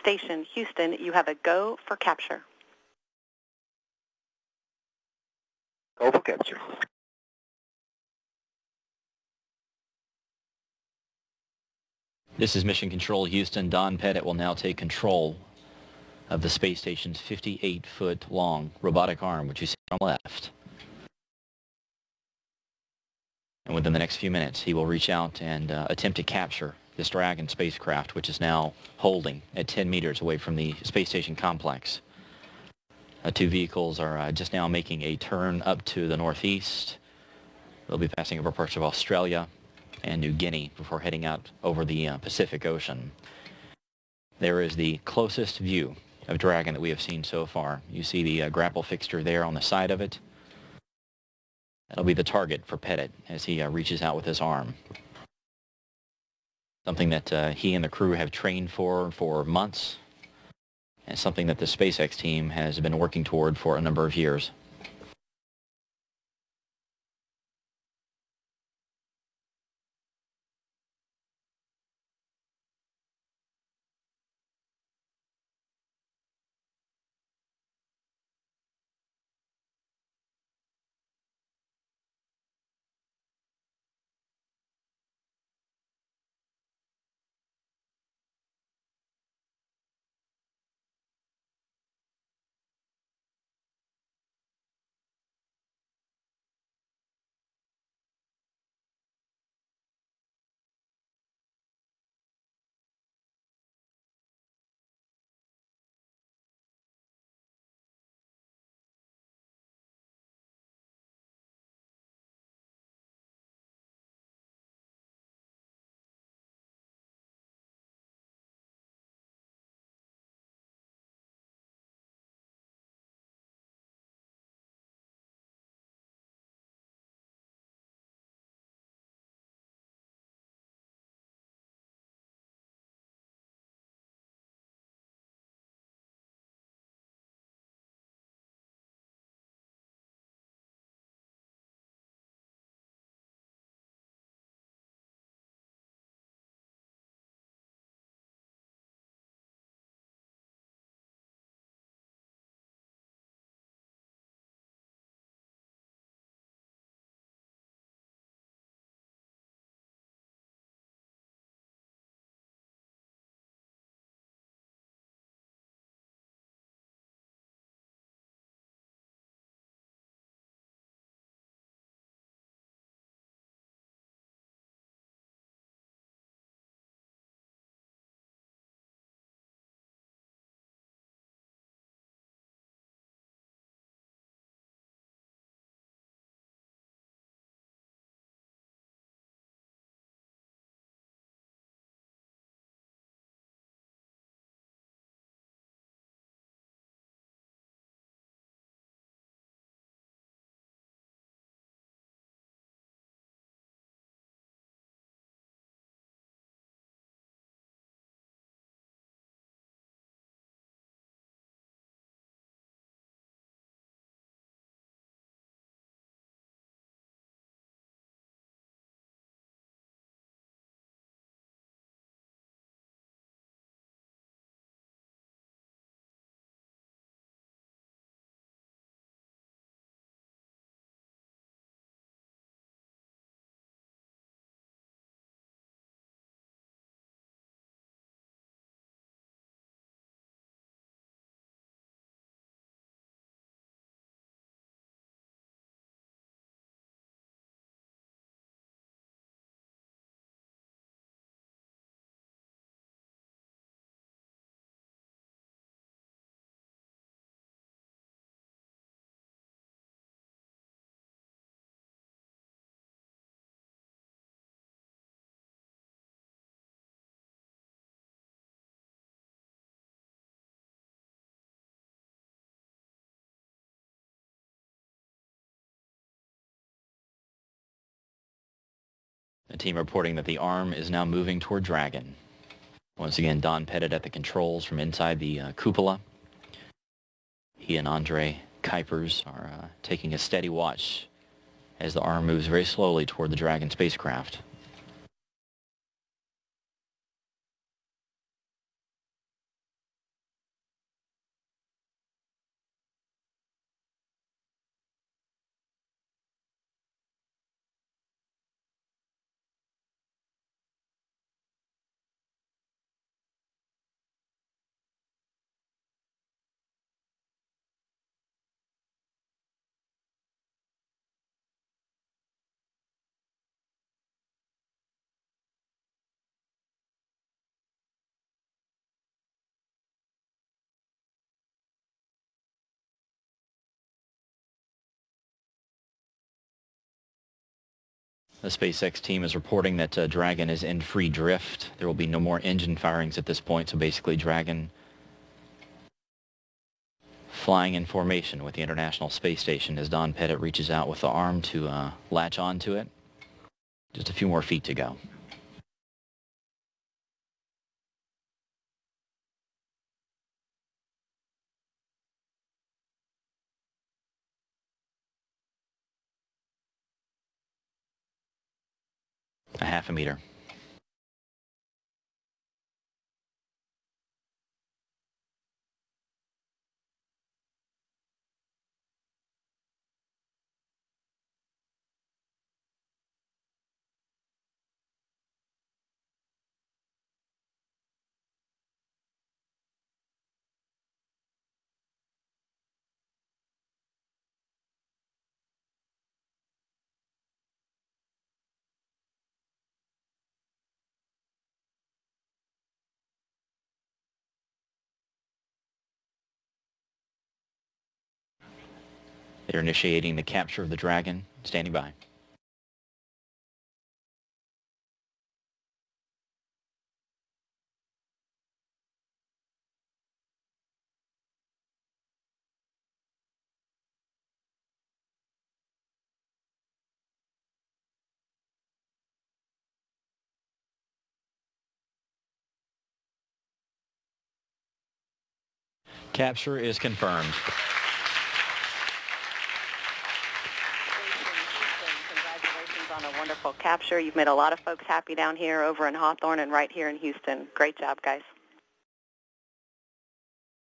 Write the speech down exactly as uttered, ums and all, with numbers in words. Station, Houston, you have a go for capture. Go for capture. This is Mission Control, Houston. Don Pettit will now take control of the space station's fifty-eight foot long robotic arm, which you see on the left. And within the next few minutes, he will reach out and uh, attempt to capture this Dragon spacecraft, which is now holding at ten meters away from the space station complex. Uh, two vehicles are uh, just now making a turn up to the northeast. They'll be passing over parts of Australia and New Guinea before heading out over the uh, Pacific Ocean. There is the closest view of Dragon that we have seen so far. You see the uh, grapple fixture there on the side of it. That'll be the target for Pettit as he uh, reaches out with his arm. Something that uh, he and the crew have trained for for months, and something that the SpaceX team has been working toward for a number of years. The team reporting that the arm is now moving toward Dragon. Once again, Don Pettit at the controls from inside the uh, cupola. He and Andre Kuipers are uh, taking a steady watch as the arm moves very slowly toward the Dragon spacecraft. The SpaceX team is reporting that uh, Dragon is in free drift. There will be no more engine firings at this point, so basically Dragon flying in formation with the International Space Station as Don Pettit reaches out with the arm to uh, latch onto it. Just a few more feet to go. A half a meter. They're initiating the capture of the Dragon. Standing by. Capture is confirmed. Capture. You've made a lot of folks happy down here, over in Hawthorne, and right here in Houston. Great job, guys.